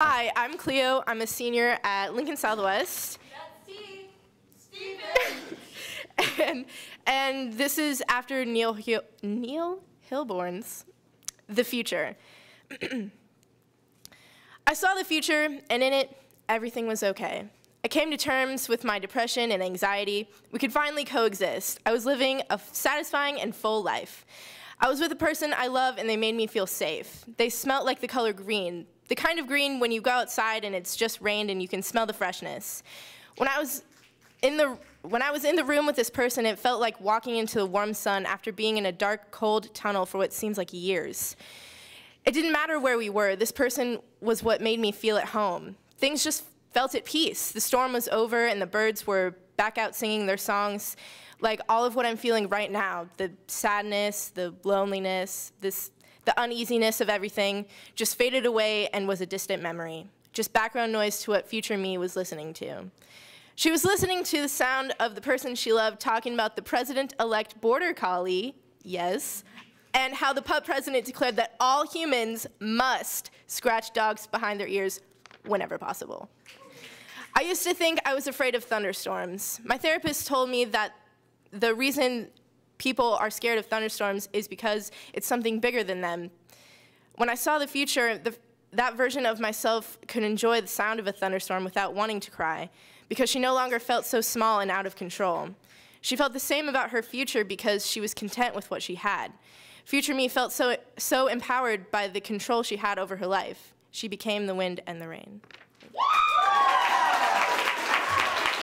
Hi, I'm Cleo. I'm a senior at Lincoln Southwest. That's Steve. Steven. and this is after Neil Hilborn's The Future. I saw The Future, and in it, everything was okay. I came to terms with my depression and anxiety. We could finally coexist. I was living a satisfying and full life. I was with a person I love, and they made me feel safe. They smelt like the color green. The kind of green when you go outside and it's just rained and you can smell the freshness. When I was in the room with this person, it felt like walking into the warm sun after being in a dark, cold tunnel for what seems like years. It didn't matter where we were. This person was what made me feel at home. Things just felt at peace. The storm was over and the birds were back out singing their songs, like all of what I'm feeling right now, the sadness, the loneliness, the uneasiness of everything just faded away and was a distant memory, just background noise to what future me was listening to. She was listening to the sound of the person she loved talking about the president-elect border collie, yes, and how the pup president declared that all humans must scratch dogs behind their ears whenever possible. I used to think I was afraid of thunderstorms. My therapist told me that the reason people are scared of thunderstorms is because it's something bigger than them. When I saw The Future, that version of myself could enjoy the sound of a thunderstorm without wanting to cry, because she no longer felt so small and out of control. She felt the same about her future because she was content with what she had. Future me felt so empowered by the control she had over her life. She became the wind and the rain.